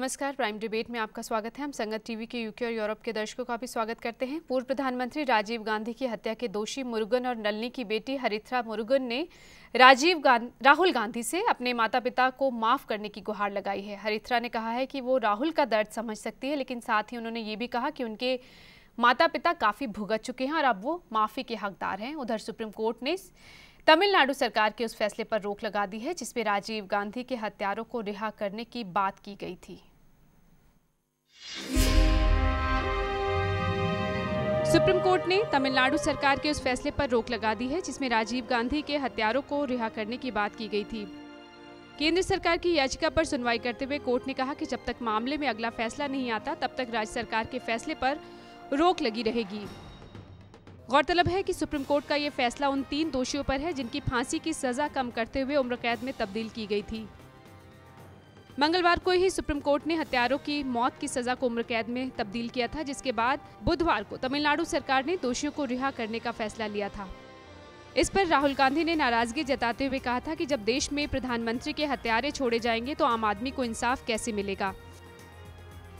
नमस्कार, prime debate में आपका स्वागत है। हम संगत टीवी के यूके और यूरोप के दर्शकों का भी स्वागत करते हैं। पूर्व प्रधानमंत्री राजीव गांधी की हत्या के दोषी मुरुगन और नलिनी की बेटी हरित्रा मुरुगन ने राहुल गांधी से अपने माता पिता को माफ़ करने की गुहार लगाई है। हरित्रा ने कहा है कि वो राहुल का दर्द समझ सकती है, लेकिन साथ ही उन्होंने ये भी कहा कि उनके माता पिता काफ़ी भुगत चुके हैं और अब वो माफ़ी के हकदार हैं। उधर सुप्रीम कोर्ट ने तमिलनाडु सरकार के उस फैसले पर रोक लगा दी है जिसमें राजीव गांधी के हत्यारों को रिहा करने की बात की गई थी। सुप्रीम कोर्ट ने तमिलनाडु सरकार के उस फैसले पर रोक लगा दी है जिसमें राजीव गांधी के हत्यारों को रिहा करने की बात की गई थी। केंद्र सरकार की याचिका पर सुनवाई करते हुए कोर्ट ने कहा कि जब तक मामले में अगला फैसला नहीं आता तब तक राज्य सरकार के फैसले पर रोक लगी रहेगी। गौरतलब है कि सुप्रीम कोर्ट का ये फैसला उन 3 दोषियों पर है जिनकी फांसी की सजा कम करते हुए उम्र कैद में तब्दील की गई थी। मंगलवार को ही सुप्रीम कोर्ट ने हत्यारों की मौत की सजा को उम्र कैद में तब्दील किया था, जिसके बाद बुधवार को तमिलनाडु सरकार ने दोषियों को रिहा करने का फैसला लिया था। इस पर राहुल गांधी ने नाराजगी जताते हुए कहा था कि जब देश में प्रधानमंत्री के हत्यारे छोड़े जाएंगे तो आम आदमी को इंसाफ कैसे मिलेगा।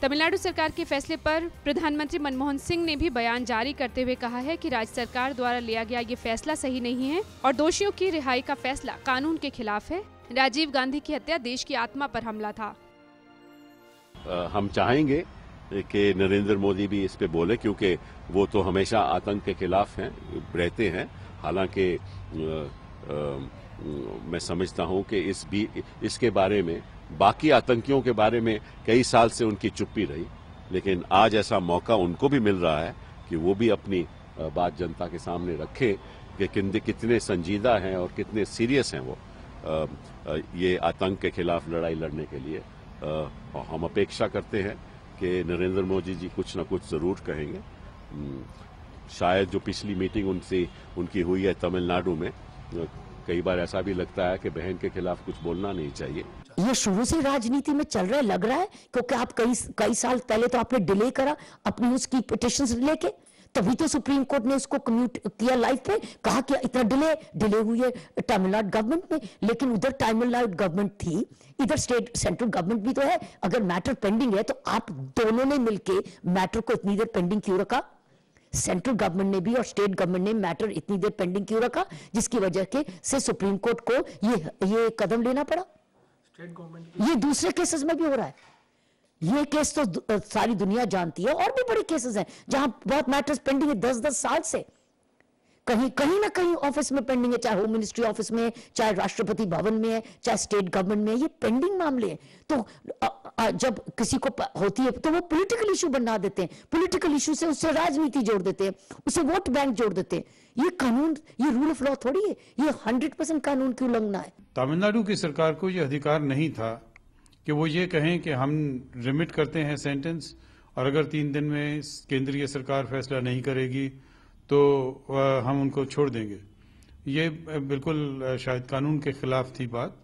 तमिलनाडु सरकार के फैसले पर प्रधानमंत्री मनमोहन सिंह ने भी बयान जारी करते हुए कहा है कि राज्य सरकार द्वारा लिया गया ये फैसला सही नहीं है और दोषियों की रिहाई का फैसला कानून के खिलाफ है। राजीव गांधी की हत्या देश की आत्मा पर हमला था। हम चाहेंगे कि नरेंद्र मोदी भी इस पे बोले, क्योंकि वो तो हमेशा आतंक के खिलाफ हैं, रहते हैं। हालांकि मैं समझता हूँ कि इसके बारे में, बाकी आतंकियों के बारे में कई साल से उनकी चुप्पी रही, लेकिन आज ऐसा मौका उनको भी मिल रहा है कि वो भी अपनी बात जनता के सामने रखें कि कितने संजीदा हैं और कितने सीरियस हैं वो ये आतंक के खिलाफ लड़ाई लड़ने के लिए। हम अपेक्षा करते हैं कि नरेंद्र मोदी जी कुछ ना कुछ ज़रूर कहेंगे। शायद जो पिछली मीटिंग उनकी हुई है तमिलनाडु में, कई बार ऐसा भी लगता है कि बहन के खिलाफ कुछ बोलना नहीं चाहिए। ये शुरू से राजनीति में चल रहा है, लग रहा है, क्योंकि आप कई साल पहले तो आपने डिले करा अपनी उसकी पिटिशंस लेके, तभी तो सुप्रीम कोर्ट ने उसको कम्यूट किया लाइफ पे, कहा कि इतना डिले हुई है तमिलनाडु गवर्नमेंट में। लेकिन उधर तमिलनाडु गवर्नमेंट थी, इधर स्टेट सेंट्रल गवर्नमेंट भी तो है। अगर मैटर पेंडिंग है तो आप दोनों ने मिलकर मैटर को इतनी देर पेंडिंग क्यों रखा? सेंट्रल गवर्नमेंट ने भी और स्टेट गवर्नमेंट ने मैटर इतनी देर पेंडिंग क्यों रखा, जिसकी वजह से सुप्रीम कोर्ट को ये कदम लेना पड़ा। ये दूसरे केसेस में भी हो रहा है। ये केस तो सारी दुनिया जानती है, और भी बड़े केसेस हैं जहां बहुत मैटर्स पेंडिंग है 10-10 साल से, कहीं ना कहीं ऑफिस में पेंडिंग है, चाहे होम मिनिस्ट्री ऑफिस में है, चाहे राष्ट्रपति भवन में है, चाहे स्टेट गवर्नमेंट में है। ये पेंडिंग मामले हैं। तो जब किसी को होती है तो वो पॉलिटिकल इशू बना देते हैं, पॉलिटिकल इशू से उससे राजनीति जोड़ देते हैं, उसे वोट बैंक जोड़ देते हैं। ये कानून, ये रूल ऑफ लॉ थोड़ी है, ये 100% कानून की उल्लंघना है। तमिलनाडु की सरकार को ये अधिकार नहीं था कि वो ये कहें कि हम रिमिट करते हैं सेंटेंस, और अगर 3 दिन में केंद्रीय सरकार फैसला नहीं करेगी तो हम उनको छोड़ देंगे। ये बिल्कुल शायद कानून के खिलाफ थी बात,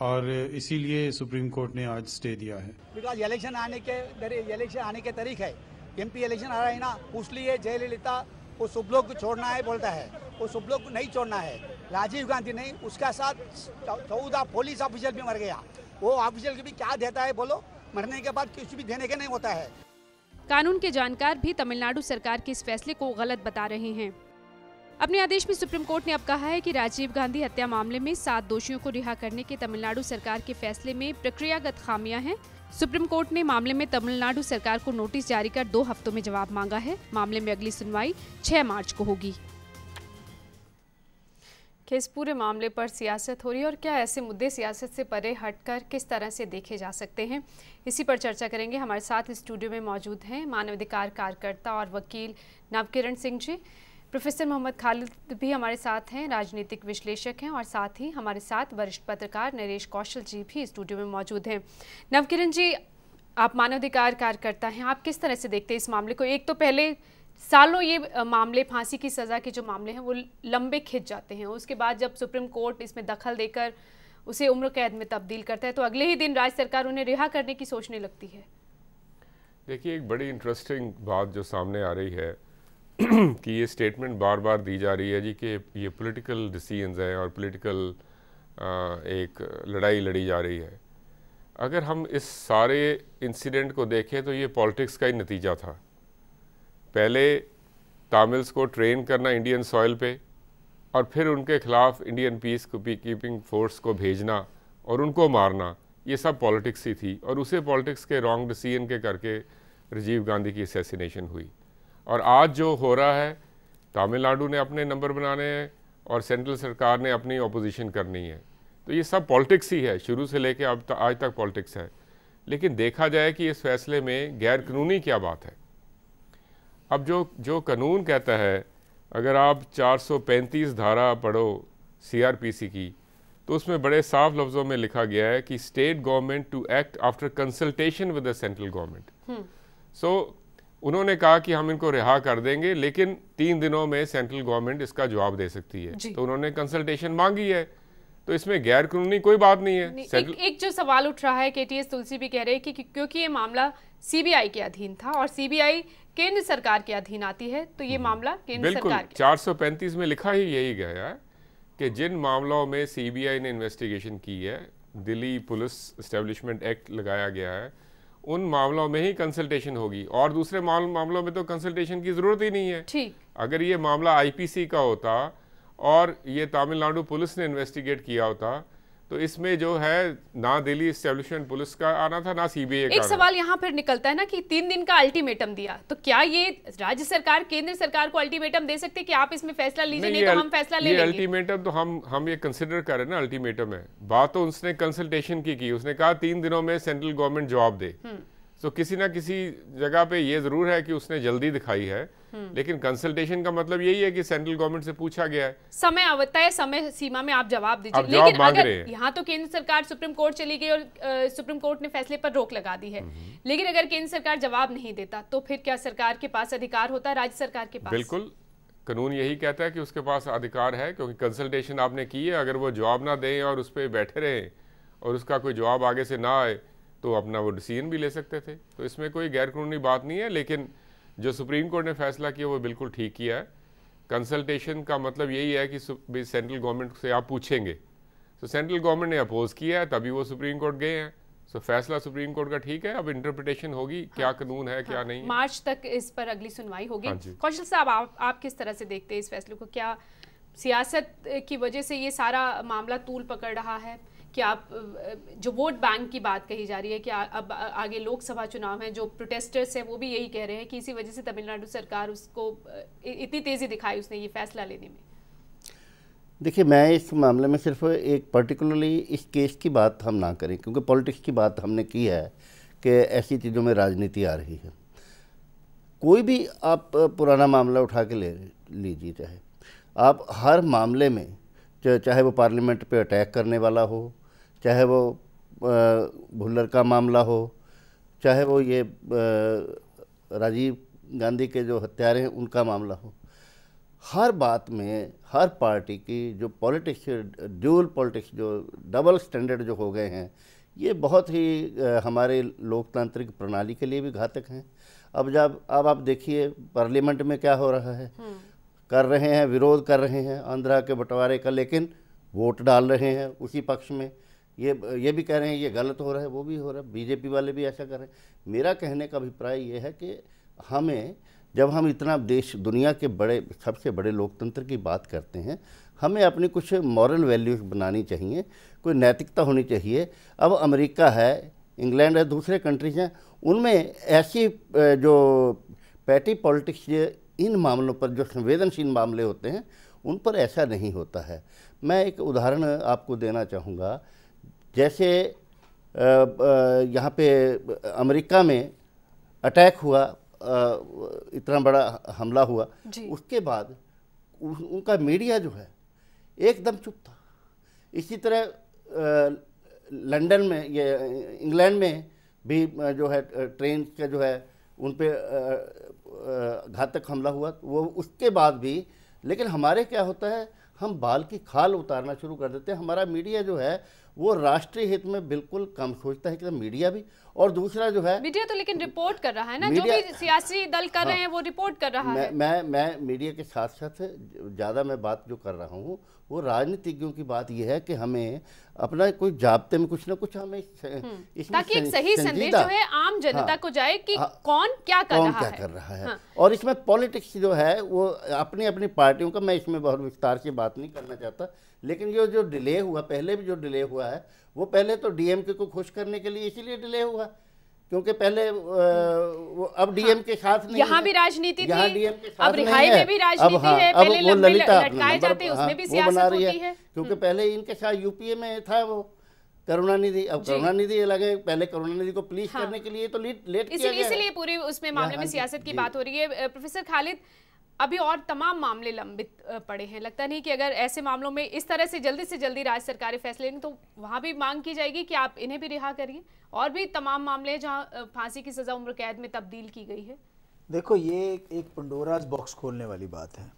और इसीलिए सुप्रीम कोर्ट ने आज स्टे दिया है। बिकॉज इलेक्शन आने के तारीख है, एमपी इलेक्शन आ रहा है ना, उसलिए जयललिता को सब लोग को छोड़ना है बोलता है, वो सब लोग को नहीं छोड़ना है। राजीव गांधी नहीं, उसका साथ 14 पुलिस ऑफिसर भी मर गया। वो ऑफिसर को भी क्या देता है बोलो, मरने के बाद कुछ भी देने के नहीं होता है। कानून के जानकार भी तमिलनाडु सरकार के इस फैसले को गलत बता रहे हैं। अपने आदेश में सुप्रीम कोर्ट ने अब कहा है कि राजीव गांधी हत्या मामले में 7 दोषियों को रिहा करने के तमिलनाडु सरकार के फैसले में प्रक्रियागत खामियां हैं। सुप्रीम कोर्ट ने मामले में तमिलनाडु सरकार को नोटिस जारी कर 2 हफ्तों में जवाब मांगा है। मामले में अगली सुनवाई 6 मार्च को होगी। कि इस पूरे मामले पर सियासत हो रही है और क्या ऐसे मुद्दे सियासत से परे हटकर किस तरह से देखे जा सकते हैं, इसी पर चर्चा करेंगे। हमारे साथ स्टूडियो में मौजूद हैं मानवाधिकार कार्यकर्ता और वकील नवकिरण सिंह जी, प्रोफेसर मोहम्मद खालिद भी हमारे साथ हैं, राजनीतिक विश्लेषक हैं, और साथ ही हमारे साथ वरिष्ठ पत्रकार नरेश कौशल जी भी स्टूडियो में मौजूद हैं। नवकिरण जी, आप मानवाधिकार कार्यकर्ता हैं, आप किस तरह से देखते हैं इस मामले को? एक तो पहले सालों ये मामले, फांसी की सज़ा के जो मामले हैं वो लंबे खिंच जाते हैं, उसके बाद जब सुप्रीम कोर्ट इसमें दखल देकर उसे उम्र कैद में तब्दील करता है तो अगले ही दिन राज्य सरकार उन्हें रिहा करने की सोचने लगती है। देखिए, एक बड़ी इंटरेस्टिंग बात जो सामने आ रही है कि ये स्टेटमेंट बार बार दी जा रही है जी कि ये पॉलिटिकल डिसीजंस है और पॉलिटिकल एक लड़ाई लड़ी जा रही है। अगर हम इस सारे इंसिडेंट को देखें तो ये पॉलिटिक्स का ही नतीजा था। पहले तमिल्स को ट्रेन करना इंडियन सॉइल पे और फिर उनके खिलाफ इंडियन पीस कीपिंग फोर्स को भेजना और उनको मारना, ये सब पॉलिटिक्स ही थी। और उसे पॉलिटिक्स के रॉन्ग डिसीजन के करके राजीव गांधी की असैसिनेशन हुई। और आज जो हो रहा है, तमिलनाडु ने अपने नंबर बनाने हैं और सेंट्रल सरकार ने अपनी ऑपोजिशन करनी है, तो ये सब पॉलिटिक्स ही है। शुरू से लेके अब आज तक पॉलिटिक्स है। लेकिन देखा जाए कि इस फैसले में गैर कानूनी क्या बात है। अब जो कानून कहता है, अगर आप 435 धारा पढ़ो CRPC की, तो उसमें बड़े साफ लफ्ज़ों में लिखा गया है कि state government to act after consultation with the central government. So उन्होंने कहा कि हम इनको रिहा कर देंगे, लेकिन 3 दिनों में सेंट्रल गवर्नमेंट इसका जवाब दे सकती है। तो उन्होंने कंसल्टेशन मांगी है, तो इसमें गैर कानूनी कोई बात नहीं है। एक जो सवाल उठ रहा है, KTS तुलसी भी कह रहे हैं कि क्योंकि ये मामला CBI के अधीन था और CBI केंद्र सरकार के अधीन आती है, तो ये मामला केंद्र सरकार के 435 में लिखा ही यही गया है कि जिन मामलों में CBI ने इन्वेस्टिगेशन की है, दिल्ली पुलिस एस्टेब्लिशमेंट एक्ट लगाया गया है, उन मामलों में ही कंसल्टेशन होगी। और दूसरे मामलों में तो कंसल्टेशन की जरूरत ही नहीं है। ठीक, अगर ये मामला IPC का होता और ये तमिलनाडु पुलिस ने इन्वेस्टिगेट किया होता, तो इसमें जो है ना दिल्ली एस्टेब्लिशमेंट पुलिस का आना था, ना CBI का। एक सवाल यहाँ फिर निकलता है ना कि 3 दिन का अल्टीमेटम दिया, तो क्या ये राज्य सरकार केंद्र सरकार को अल्टीमेटम दे सकते कि आप इसमें फैसला लीजिए, नहीं तो हम फैसला ले लेंगे। अल्टीमेटम तो हम ये कंसिडर कर रहे हैं ना, अल्टीमेटम है बात। तो उसने कंसल्टेशन की, उसने कहा 3 दिनों में सेंट्रल गवर्नमेंट जवाब दे। तो किसी ना किसी जगह पे ये जरूर है कि उसने जल्दी दिखाई है, लेकिन कंसल्टेशन का मतलब यही है कि सेंट्रल गवर्नमेंट से पूछा गया है, समय आवत्ता है, समय सीमा में आप जवाब दीजिए। लेकिन अगर यहाँ तो केंद्र सरकार सुप्रीम कोर्ट चली गई और सुप्रीम कोर्ट ने फैसले पर रोक लगा दी है, लेकिन अगर केंद्र सरकार जवाब नहीं देता तो फिर क्या सरकार के पास अधिकार होता है, राज्य सरकार के पास? बिल्कुल, कानून यही कहता है कि उसके पास अधिकार है, क्योंकि कंसल्टेशन आपने की है। अगर वो जवाब ना दें और उस पर बैठे रहें और उसका कोई जवाब आगे से ना आए, तो अपना वो डिसीजन भी ले सकते थे। तो इसमें कोई गैर कानूनी बात नहीं है। लेकिन जो सुप्रीम कोर्ट ने फैसला किया वो बिल्कुल ठीक किया है। कंसल्टेशन का मतलब यही है कि सेंट्रल गवर्नमेंट से आप पूछेंगे, तो सेंट्रल गवर्नमेंट ने अपोज किया है, तभी वो सुप्रीम कोर्ट गए हैं। सो फैसला सुप्रीम कोर्ट का ठीक है। अब इंटरप्रिटेशन होगी, क्या कानून है क्या नहीं। मार्च तक इस पर अगली सुनवाई होगी। कौशल साहब, आप किस तरह से देखते हैं इस फैसले को? क्या सियासत की वजह से ये सारा मामला तूल पकड़ रहा है? कि आप जो वोट बैंक की बात कही जा रही है कि अब आगे लोकसभा चुनाव है, जो प्रोटेस्टर्स हैं वो भी यही कह रहे हैं कि इसी वजह से तमिलनाडु सरकार उसको इतनी तेज़ी दिखाई उसने ये फैसला लेने में। देखिए, मैं इस मामले में सिर्फ एक पर्टिकुलरली इस केस की बात हम ना करें, क्योंकि पॉलिटिक्स की बात हमने की है कि ऐसी चीज़ों में राजनीति आ रही है। कोई भी आप पुराना मामला उठा के ले लीजिए, चाहे आप हर मामले में, चाहे वो पार्लियामेंट पे अटैक करने वाला हो, चाहे वो भुल्लर का मामला हो, चाहे वो ये राजीव गांधी के जो हत्यारे हैं उनका मामला हो, हर बात में हर पार्टी की जो पॉलिटिक्स, ड्यूल पॉलिटिक्स, जो डबल स्टैंडर्ड जो हो गए हैं, ये बहुत ही हमारे लोकतांत्रिक प्रणाली के लिए भी घातक हैं। अब जब आप देखिए पार्लियामेंट में क्या हो रहा है, कर रहे हैं, विरोध कर रहे हैं आंध्रा के बंटवारे का, लेकिन वोट डाल रहे हैं उसी पक्ष में। ये भी कह रहे हैं ये गलत हो रहा है, वो भी हो रहा है, बीजेपी वाले भी ऐसा कर रहे हैं। मेरा कहने का अभिप्राय ये है कि हमें, जब हम इतना देश दुनिया के बड़े सबसे बड़े लोकतंत्र की बात करते हैं, हमें अपनी कुछ मॉरल वैल्यूज बनानी चाहिए, कोई नैतिकता होनी चाहिए। अब अमेरिका है, इंग्लैंड है, दूसरे कंट्रीज हैं, उनमें ऐसी जो पैटी पॉलिटिक्स, ये इन मामलों पर जो संवेदनशील मामले होते हैं उन पर ऐसा नहीं होता है। मैं एक उदाहरण आपको देना चाहूँगा। जैसे यहाँ पे अमेरिका में अटैक हुआ, इतना बड़ा हमला हुआ, उसके बाद उनका मीडिया जो है एकदम चुप था। इसी तरह लंदन में, ये इंग्लैंड में भी जो है ट्रेन का जो है उन पे घातक हमला हुआ, वो उसके बाद भी। लेकिन हमारे क्या होता है, हम बाल की खाल उतारना शुरू कर देते हैं। हमारा मीडिया जो है वो राष्ट्रीय हित में बिल्कुल कम सोचता है कि मीडिया भी, और दूसरा जो है मीडिया तो लेकिन रिपोर्ट कर रहा है ना, जो भी सियासी दल कर रहे हैं वो रिपोर्ट कर रहा है। मैं मीडिया के साथ साथ ज़्यादा मैं बात जो कर रहा हूँ वो राजनीतिज्ञों की बात ये है कि हमें अपना कोई जाब्ते में कुछ ना कुछ हमें ताकि एक सही संदेश जो है आम जनता को जाए कि कौन क्या कर रहा है। और इसमें पॉलिटिक्स जो है वो अपनी अपनी पार्टियों का, मैं इसमें बहुत विस्तार से बात नहीं करना चाहता, लेकिन ये जो डिले हुआ, पहले भी जो डिले हुआ है वो पहले तो डीएमके को खुश करने के लिए इसीलिए डिले हुआ क्योंकि पहले वो अब डीएम के साथ नहीं, यहाँ भी राजनीति थी, अब रिहाई में भी राजनीति है, पहले लंबे लटकाए जाते हैं उसमें भी सियासत होती है क्योंकि पहले इनके साथ यूपीए में था वो करुणानिधि, अब करुणानिधि लगे, पहले करुणानिधि को प्लीज करने के लिए तो लेट किया गया, इसीलिए पूरी उसमें मामले में सियासत की बात हो रही है। प्रोफेसर खालिद, अभी और तमाम मामले लंबित पड़े हैं, लगता नहीं कि अगर ऐसे मामलों में इस तरह से जल्दी राज्य सरकारें फैसले लेंगी तो वहाँ भी मांग की जाएगी कि आप इन्हें भी रिहा करिए, और भी तमाम मामले जहाँ फांसी की सज़ा उम्र कैद में तब्दील की गई है। देखो, ये एक पंडोराज बॉक्स खोलने वाली बात है।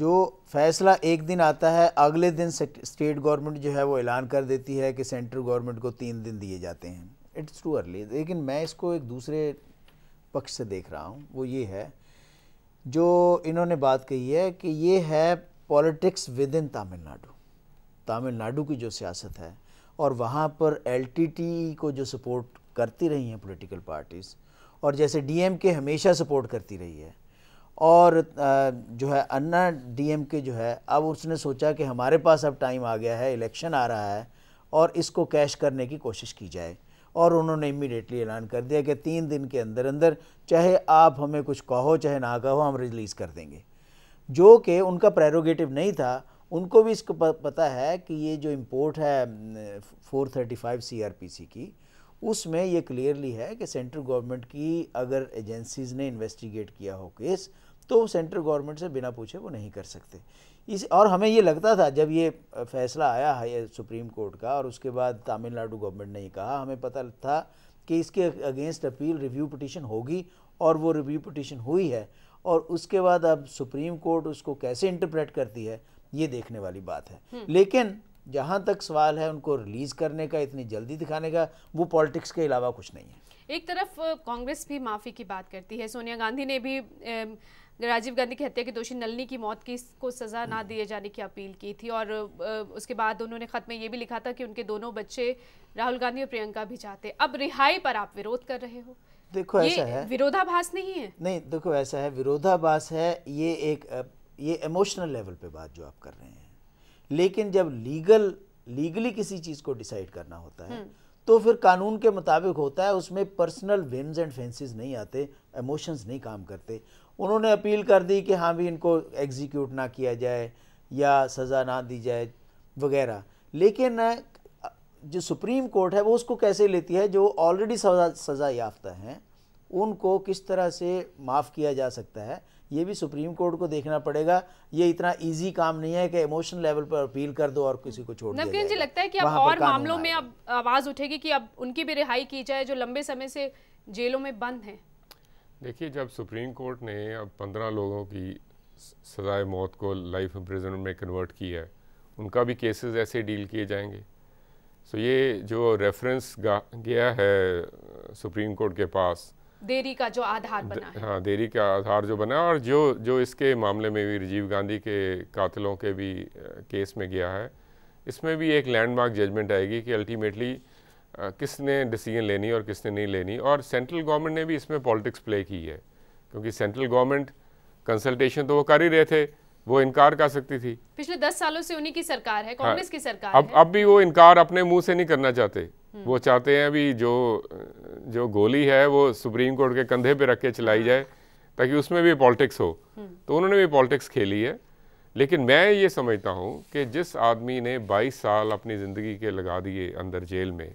जो फैसला एक दिन आता है, अगले दिन स्टेट गवर्नमेंट जो है वो ऐलान कर देती है कि सेंट्रल गवर्नमेंट को 3 दिन दिए जाते हैं। It's too early. लेकिन मैं इसको एक दूसरे पक्ष से देख रहा हूँ, वो ये है जो इन्होंने बात कही है कि ये है politics with in Tamil Nadu, Tamil Nadu की जो सियासत है, और वहाँ पर एलटीटी को जो सपोर्ट करती रही हैं पॉलिटिकल पार्टीज़, और जैसे डीएमके हमेशा सपोर्ट करती रही है, और जो है अन्ना डीएमके जो है, अब उसने सोचा कि हमारे पास अब टाइम आ गया है, इलेक्शन आ रहा है और इसको कैश करने की कोशिश की जाए, और उन्होंने इमीडिएटली ऐलान कर दिया कि 3 दिन के अंदर अंदर चाहे आप हमें कुछ कहो चाहे ना कहो हम रिलीज़ कर देंगे, जो कि उनका प्रेरोगेटिव नहीं था। उनको भी इसको पता है कि ये जो इम्पोर्ट है 435 CRPC की, उसमें ये क्लियरली है कि सेंट्रल गवर्नमेंट की अगर एजेंसीज़ ने इन्वेस्टिगेट किया हो केस तो सेंट्रल गवर्नमेंट से बिना पूछे वो नहीं कर सकते। और हमें ये लगता था जब ये फैसला आया है सुप्रीम कोर्ट का, और उसके बाद तमिलनाडु गवर्नमेंट ने ये कहा, हमें पता था कि इसके अगेंस्ट अपील रिव्यू पिटीशन होगी, और वो रिव्यू पिटीशन हुई है, और उसके बाद अब सुप्रीम कोर्ट उसको कैसे इंटरप्रेट करती है ये देखने वाली बात है। लेकिन जहाँ तक सवाल है उनको रिलीज़ करने का, इतनी जल्दी दिखाने का, वो पॉलिटिक्स के अलावा कुछ नहीं है। एक तरफ कांग्रेस भी माफ़ी की बात करती है, सोनिया गांधी ने भी राजीव गांधी की हत्या के दोषी नलिनी की मौत की को सज़ा ना दिए जाने की अपील की थी, और उसके बाद उन्होंने ख़त में ये भी लिखा था कि उनके दोनों बच्चे राहुल गांधी और प्रियंका भी चाहते। अब रिहाई पर आप विरोध कर रहे हो, देखो ऐसा है, विरोधाभास नहीं है? नहीं, देखो ऐसा है, विरोधाभास है ये, एक ये इमोशनल लेवल पे बात जो आप कर रहे हैं, लेकिन जब लीगली किसी चीज़ को डिसाइड करना होता है तो फिर कानून के मुताबिक होता है, उसमें पर्सनल विम्स एंड फेंसेस नहीं आते, इमोशंस नहीं काम करते। उन्होंने अपील कर दी कि हाँ भी इनको एग्जीक्यूट ना किया जाए या सज़ा ना दी जाए वगैरह, लेकिन जो सुप्रीम कोर्ट है वो उसको कैसे लेती है? जो ऑलरेडी सज़ा याफ्ता हैं उनको किस तरह से माफ़ किया जा सकता है ये भी सुप्रीम कोर्ट को देखना पड़ेगा। ये इतना इजी काम नहीं है कि इमोशन लेवल पर अपील कर दो और किसी को छोड़ दो। नवकिरण जी, लगता है कि अब और मामलों में अब आवाज़ उठेगी कि अब उनकी भी रिहाई की जाए जो लंबे समय से जेलों में बंद हैं। देखिए, जब सुप्रीम कोर्ट ने अब 15 लोगों की सजाए मौत को लाइफ इम्प्रिजनमेंट में कन्वर्ट किया है, उनका भी केसेस ऐसे डील किए जाएंगे। सो ये जो रेफरेंस गया है सुप्रीम कोर्ट के पास, देरी का जो आधार बना है, हाँ, देरी का आधार जो बना है, और जो इसके मामले में भी राजीव गांधी के कातिलों के भी केस में गया है, इसमें भी एक लैंडमार्क जजमेंट आएगी कि अल्टीमेटली किसने डिसीजन लेनी और किसने नहीं लेनी। और सेंट्रल गवर्नमेंट ने भी इसमें पॉलिटिक्स प्ले की है, क्योंकि सेंट्रल गवर्नमेंट कंसल्टेशन तो वो कर ही रहे थे, वो इनकार कर सकती थी। पिछले 10 सालों से उन्हीं की सरकार है, कांग्रेस की सरकार है। अब भी वो इनकार अपने मुंह से नहीं करना चाहते, वो चाहते हैं अभी जो गोली है वो सुप्रीम कोर्ट के कंधे पे रख के चलाई जाए ताकि उसमें भी पॉलिटिक्स हो, तो उन्होंने भी पॉलिटिक्स खेली है। लेकिन मैं ये समझता हूँ कि जिस आदमी ने 22 साल अपनी ज़िंदगी के लगा दिए अंदर जेल में,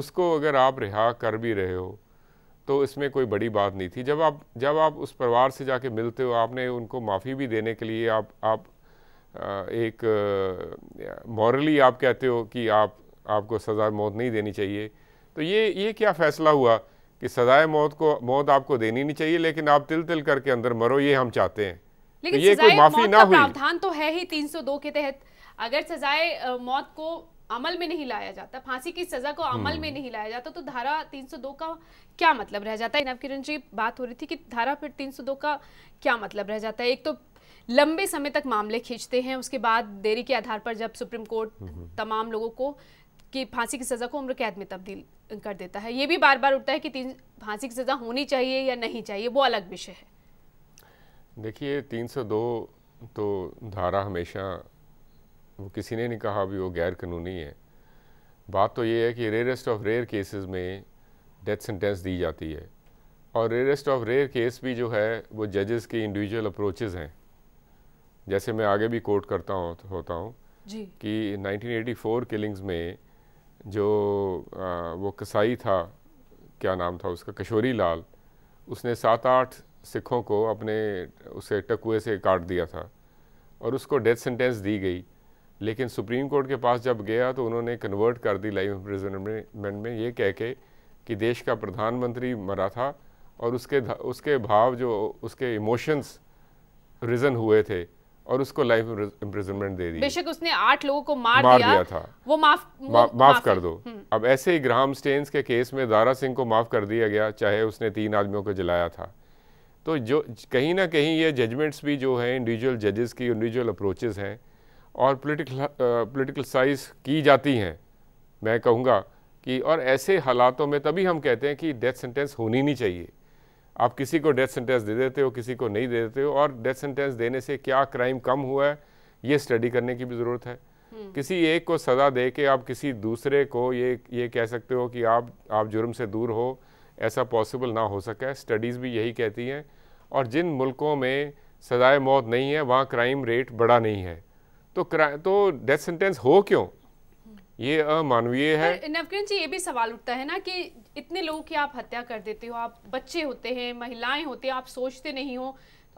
उसको अगर आप रिहा कर भी रहे हो तो इसमें कोई बड़ी बात नहीं थी। जब आप उस परिवार से जाके मिलते हो, आपने उनको माफ़ी भी देने के लिए आप एक मॉरली आप कहते हो कि आपको सज़ा मौत नहीं देनी चाहिए, तो ये क्या फ़ैसला हुआ कि सज़ाए मौत आपको देनी नहीं चाहिए लेकिन आप तिल तिल करके अंदर मरो, ये हम चाहते हैं। लेकिन तो ये कोई माफ़ी ना हुई। प्रावधान तो है ही 302 के तहत, अगर सज़ाए मौत को अमल में नहीं लाया जाता, फांसी की सजा को अमल में नहीं लाया जाता, तो धारा 302 का क्या मतलब रह जाता है? नवकिरण जी, बात हो रही थी कि धारा फिर 302 का क्या मतलब रह जाता है? एक तो लंबे समय तक मामले खींचते हैं, उसके बाद देरी के आधार पर जब सुप्रीम कोर्ट तमाम लोगों को कि फांसी की सजा को उम्र कैद में तब्दील कर देता है, ये भी बार बार उठता है कि फांसी की सजा होनी चाहिए या नहीं चाहिए, वो अलग विषय है। देखिए 302 तो धारा हमेशा, वो किसी ने नहीं कहा भी वो गैर कानूनी है, बात तो ये है कि रेयरेस्ट ऑफ रेयर केसेस में डेथ सेंटेंस दी जाती है, और रेयरेस्ट ऑफ रेयर केस भी जो है वो जजेस की इंडिविजुअल अप्रोचेस हैं। जैसे मैं आगे भी कोट करता होता हूँ कि 1984 किलिंग्स में जो वो कसाई था, क्या नाम था उसका, किशोरी लाल, उसने 7-8 सिखों को अपने उसे टकुए से काट दिया था और उसको डेथ सेंटेंस दी गई, लेकिन सुप्रीम कोर्ट के पास जब गया तो उन्होंने कन्वर्ट कर दी लाइफ इम्प्रिजनमेंट में, ये कह के कि देश का प्रधानमंत्री मरा था और उसके भाव जो उसके इमोशंस रिजन हुए थे और उसको लाइफ इम्प्रिजनमेंट दे दी। बेशक उसने 8 लोगों को मार दिया था, वो माफ कर दो। अब ऐसे ही ग्राहम स्टेन्स के केस में दारा सिंह को माफ़ कर दिया गया, चाहे उसने 3 आदमियों को जलाया था। तो जो कहीं ना कहीं ये जजमेंट्स भी जो हैं इंडिविजुअल जजेस की इंडिविजुअल अप्रोचेस हैं और पॉलिटिकल साइज की जाती हैं, मैं कहूँगा कि, और ऐसे हालातों में तभी हम कहते हैं कि डेथ सेंटेंस होनी नहीं चाहिए। आप किसी को डेथ सेंटेंस दे देते हो, किसी को नहीं दे देते हो, और डेथ सेंटेंस देने से क्या क्राइम कम हुआ है ये स्टडी करने की भी ज़रूरत है। किसी एक को सज़ा दे के आप किसी दूसरे को ये कह सकते हो कि आप जुर्म से दूर हो, ऐसा पॉसिबल ना हो सका। स्टडीज़ भी यही कहती हैं, और जिन मुल्कों में सज़ाए मौत नहीं है वहाँ क्राइम रेट बढ़ा नहीं है, तो डेथ सेंटेंस हो क्यों? ये अमानवीय है। नवकिरण जी, ये भी सवाल उठता है ना कि इतने लोगों की आप हत्या कर देते हो, आप बच्चे होते हैं, महिलाएं होती हैं, आप सोचते नहीं हो,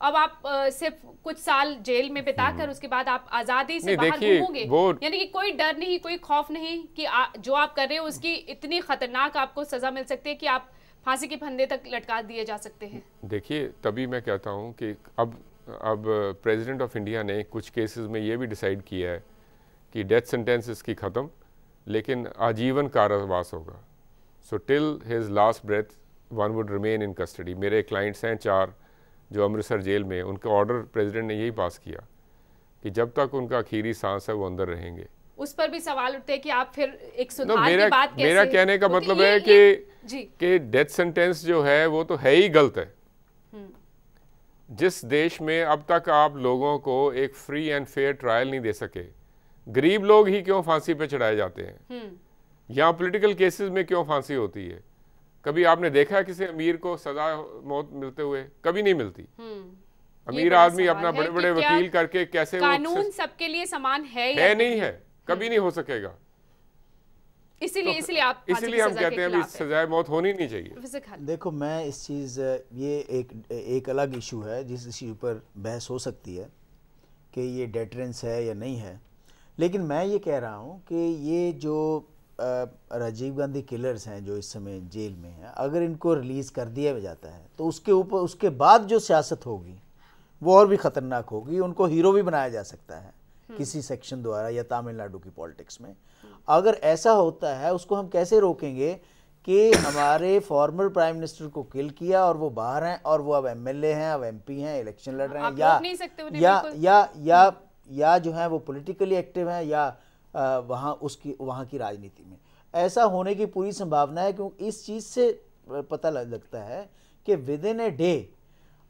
अब आप सिर्फ कुछ साल जेल में बिताकर उसके बाद आप आजादी से बाहर घूमोगे, यानी कि कोई डर नहीं, कोई खौफ नहीं कि जो आप कर रहे हो उसकी इतनी खतरनाक आपको सजा मिल सकती है कि आप फांसी के फंदे तक लटका दिए जा सकते हैं। देखिए, तभी मैं कहता हूँ कि अब प्रेसिडेंट ऑफ इंडिया ने कुछ केसेस में ये भी डिसाइड किया है कि डेथ सेंटेंस इसकी खत्म, लेकिन आजीवन कारावास होगा। So till his last breath one would remain in custody. मेरे क्लाइंट्स हैं 4 जो अमृतसर जेल में, उनका ऑर्डर प्रेसिडेंट ने यही पास किया कि जब तक उनका आखिरी सांस है वो अंदर रहेंगे। उस पर भी सवाल उठते हैं कि आप फिर एक सुधार की बात कैसे? मेरा कहने का मतलब है कि डेथ सेंटेंस जो है वो तो है ही गलत है। जिस देश में अब तक आप लोगों को एक फ्री एंड फेयर ट्रायल नहीं दे सके, गरीब लोग ही क्यों फांसी पे चढ़ाए जाते हैं, या पॉलिटिकल केसेस में क्यों फांसी होती है? कभी आपने देखा है किसी अमीर को सजा मौत मिलते हुए? कभी नहीं मिलती। अमीर आदमी अपना बड़े-बड़े वकील करके कैसे? कानून सबके लिए समान है नहीं है, कभी नहीं हो सकेगा। इसीलिए हम कहते हैं सजाए मौत होनी नहीं चाहिए। देखो, मैं इस चीज, ये एक अलग इशू है जिस इशू पर बहस हो सकती है कि ये डेटरेंस है या नहीं है, लेकिन मैं ये कह रहा हूँ कि ये जो राजीव गांधी किलर्स हैं जो इस समय जेल में हैं, अगर इनको रिलीज़ कर दिया जाता है तो उसके ऊपर उसके बाद जो सियासत होगी वो और भी ख़तरनाक होगी। उनको हीरो भी बनाया जा सकता है किसी सेक्शन द्वारा, या तमिलनाडु की पॉलिटिक्स में अगर ऐसा होता है, उसको हम कैसे रोकेंगे कि हमारे फॉर्मर प्राइम मिनिस्टर को किल किया और वो बाहर हैं और वो अब MLA हैं, अब MP हैं, इलेक्शन लड़ रहे हैं, या जो है वो पॉलिटिकली एक्टिव है, या वहाँ की राजनीति में ऐसा होने की पूरी संभावना है। क्योंकि इस चीज़ से पता लगता है कि विदिन a डे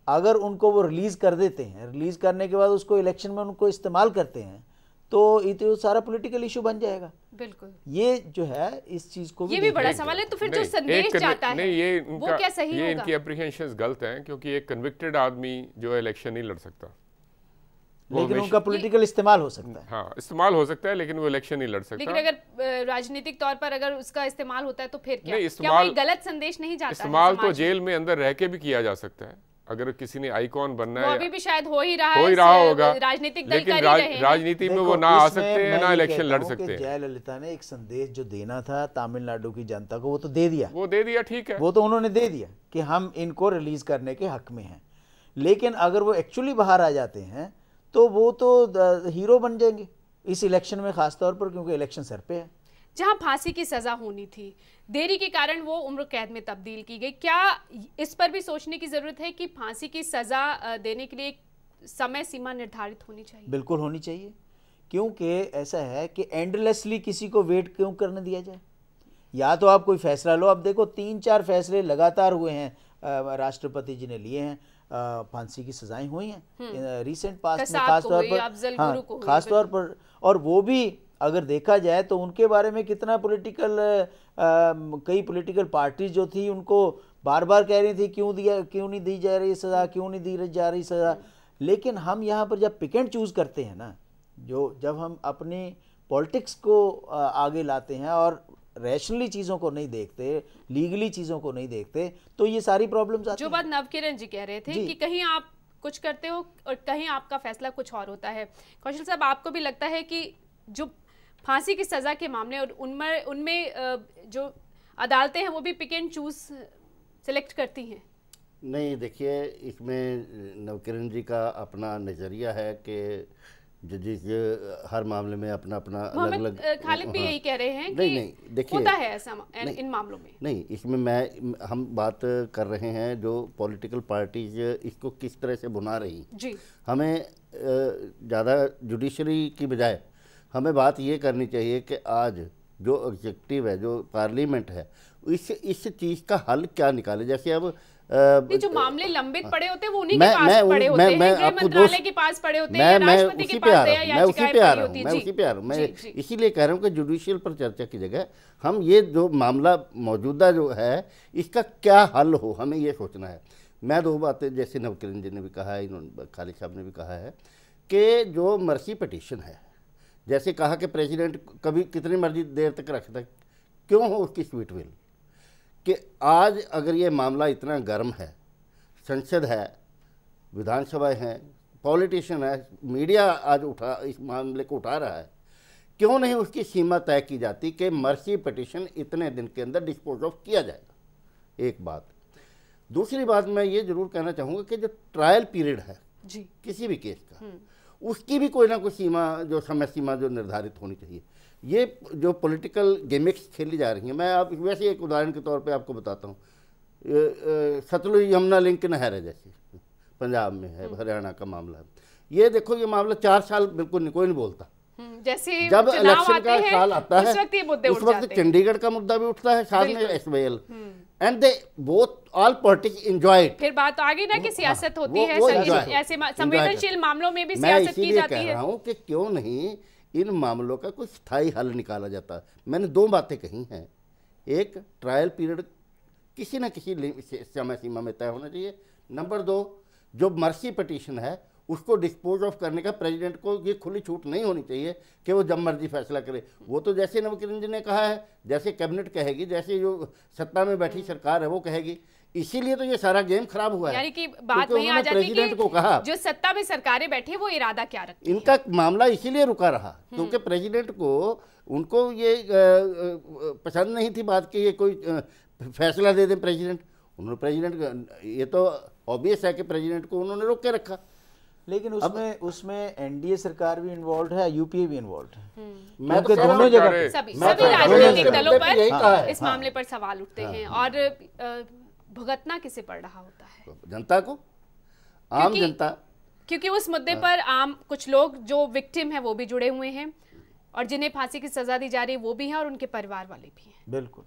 अगर उनको वो रिलीज़ कर देते हैं, रिलीज़ करने के बाद उसको इलेक्शन में उनको इस्तेमाल करते हैं, तो ये तो सारा पॉलिटिकल इशू बन जाएगा। बिल्कुल, ये जो है इस चीज़ को ये भी बड़ा सवाल है। तो फिर जो संदेश जाता है वो क्या सही होगा? इनकी एप्रीहेंशंस गलत हैं, क्योंकि एक कन्विक्टेड आदमी जो इलेक्शन नहीं लड़ सकता, लेकिन उनका पॉलिटिकल इस्तेमाल हो सकता है। हाँ, इस्तेमाल हो सकता है, लेकिन वो इलेक्शन नहीं लड़ सकता। लेकिन अगर राजनीतिक तौर पर अगर उसका इस्तेमाल होता है तो फिर क्या? क्या कोई गलत संदेश नहीं जाता? इस्तेमाल तो जेल में अंदर रह के भी किया जा सकता है। अगर किसी ने आइकॉन बनना है, अभी भी शायद हो ही रहा होगा, राजनीतिक दल का ही है, राजनीति में वो ना आ सकते हैं ना इलेक्शन लड़ सकते हैं। जयललिता ने एक संदेश जो देना था तमिलनाडु की जनता को, वो तो दे दिया, ठीक है, वो तो उन्होंने दे दिया कि हम इनको रिलीज करने के हक में हैं, लेकिन अगर वो एक्चुअली बाहर आ जाते हैं तो वो तो हीरो बन जाएंगे। इस इलेक्शन में खासतौर पर, क्योंकि इलेक्शन सर पे है। जहां फांसी की सजा होनी थी, देरी के कारण वो उम्र कैद में तब्दील की गई। क्या इस पर भी सोचने की जरूरत है कि फांसी की सजा देने के लिए समय सीमा निर्धारित होनी चाहिए? बिल्कुल होनी चाहिए, क्योंकि ऐसा है कि एंडलेसली किसी को वेट क्यों करने दिया जाए। या तो आप कोई फैसला लो, आप देखो 3-4 फैसले लगातार हुए हैं, राष्ट्रपति जी ने लिए हैं, फांसी की सजाएं हुई हैं रिसेंट पास्ट में, खासतौर पर खासतौर पर। और वो भी अगर देखा जाए तो उनके बारे में कितना कई पॉलिटिकल पार्टीज जो थी उनको बार बार कह रही थी क्यों नहीं दी जा रही सज़ा। लेकिन हम यहाँ पर जब पिक एंड चूज़ करते हैं ना, जब हम अपने पॉलिटिक्स को आगे लाते हैं और रैशनली चीज़ों को नहीं देखते, लीगली चीज़ों को नहीं देखते, तो ये सारी प्रॉब्लम्स आती हैं। जो बात नवकिरण जी कह रहे थे कि कहीं आप कुछ करते हो और कहीं आपका फैसला कुछ और होता है। कौशल साहब, आपको भी लगता है कि जो फांसी की सज़ा के मामले और उनमें जो अदालतें हैं वो भी पिक एंड चूज सेलेक्ट करती हैं? नहीं, देखिए इसमें नवकिरण जी का अपना नज़रिया है कि जजेस हर मामले में अपना अपना अलग अलग। खालिद भी यही कह रहे हैं कि नहीं, देखिए होता है ऐसा इन मामलों में। नहीं, इसमें हम बात कर रहे हैं जो पॉलिटिकल पार्टीज इसको किस तरह से बुना रही जी। हमें ज़्यादा जुडिशरी की बजाय हमें बात ये करनी चाहिए कि आज जो एग्जीक्यूटिव है, जो पार्लियामेंट है, इस चीज़ का हल क्या निकाले। जैसे अब जो मामले लंबित पड़े होते हैं वो उन्हीं के पास पड़े होते हैं, राष्ट्रपति के पास होते हैं, मैं उसी पे आ रहा हूँ। मैं इसीलिए कह रहा हूँ कि जुडिशियल पर चर्चा की जगह हम ये जो मामला मौजूदा जो है इसका क्या हल हो, हमें ये सोचना है। मैं दो बातें, जैसे नवकिरण जी ने भी कहा है, इन्होंने खालिद साहब ने भी कहा है कि जो मर्सी पटिशन है, जैसे कहा कि प्रेसिडेंट कभी कितनी मर्जी देर तक रख तक क्यों हो उसकी स्वीट विल, कि आज अगर ये मामला इतना गर्म है, संसद है, विधानसभा है, पॉलिटिशियन है, मीडिया आज इस मामले को उठा रहा है, क्यों नहीं उसकी सीमा तय की जाती कि मर्सी पिटीशन इतने दिन के अंदर डिस्पोज ऑफ किया जाएगा। एक बात। दूसरी बात मैं ये ज़रूर कहना चाहूँगा कि जो ट्रायल पीरियड है जी किसी भी केस का, उसकी भी कोई ना कोई सीमा, जो समय सीमा जो निर्धारित होनी चाहिए। ये जो पॉलिटिकल गेमिक्स खेली जा रही हैं, मैं आप वैसे एक उदाहरण के तौर पे आपको बताता हूँ, सतलुज यमुना लिंक नहर है, जैसे पंजाब में है, हरियाणा का मामला है। ये देखो, ये मामला 4 साल बिल्कुल कोई नहीं बोलता। जैसे जब इलेक्शन का साल आता है उस वक्त चंडीगढ़ का मुद्दा भी उठता है, साथ में SBL and they both all parties enjoy it. फिर बात आगे ना कि सियासत होती है, ऐसे संवेदनशील मामलों में भी सियासत की जाती है। मैं कह रहा हूँ कि क्यों नहीं इन मामलों का कुछ स्थायी हल निकाला जाता है। मैंने 2 बातें कही हैं, एक ट्रायल पीरियड किसी न किसी समय सीमा में तय होना चाहिए, नंबर 2 जो मर्सी पिटीशन है उसको डिस्पोज ऑफ करने का प्रेसिडेंट को ये खुली छूट नहीं होनी चाहिए कि वो जब मर्जी फैसला करे। वो तो जैसे नवकिरण जी ने कहा है, जैसे कैबिनेट कहेगी, जैसे जो सत्ता में बैठी सरकार है वो कहेगी, इसीलिए तो ये सारा गेम खराब हुआ है। यानी कि बात वही आ जाती है कि जो सत्ता में सरकारें बैठी वो इरादा क्या रखती है। इनका मामला इसीलिए रुका रहा क्योंकि प्रेसिडेंट को उनको ये पसंद नहीं थी बात कि ये कोई फैसला दे दें प्रेसिडेंट। उन्होंने प्रेसिडेंट, ये तो ऑब्वियस है कि प्रेसिडेंट को उन्होंने रोक के रखा। लेकिन उसमें एनडीए सरकार भी इन्वॉल्व है, यूपीए भी इन्वॉल्व है। मैं तो दोनों जगह सभी राजनीतिक दलों पर इस मामले पर सवाल उठते हैं और भुगतना किसे पड़ रहा होता है? जनता को, आम जनता, क्योंकि उस मुद्दे पर आम कुछ लोग जो विक्टिम हैं वो भी जुड़े हुए हैं और जिन्हें फांसी की सजा दी जा रही है वो भी हैं और उनके परिवार वाले भी हैं। बिल्कुल,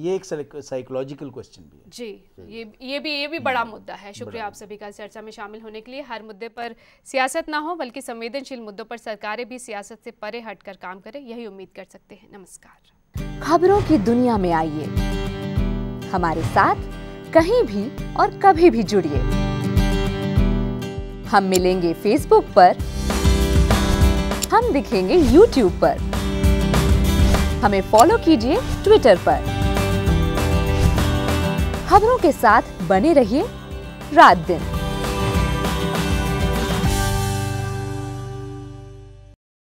ये एक साइकोलॉजिकल क्वेश्चन भी है जी। ये भी बड़ा मुद्दा है। शुक्रिया आप सभी का चर्चा में शामिल होने के लिए। हर मुद्दे पर सियासत ना हो बल्कि संवेदनशील मुद्दों पर सरकारें भी सियासत से परे हटकर काम करें, यही उम्मीद कर सकते हैं। नमस्कार। खबरों की दुनिया में आइए, हमारे साथ कहीं भी और कभी भी जुड़िए। हम मिलेंगे फेसबुक पर, हम दिखेंगे यूट्यूब पर, हमें फॉलो कीजिए ट्विटर पर। खबरों के साथ बने रहिए रात दिन।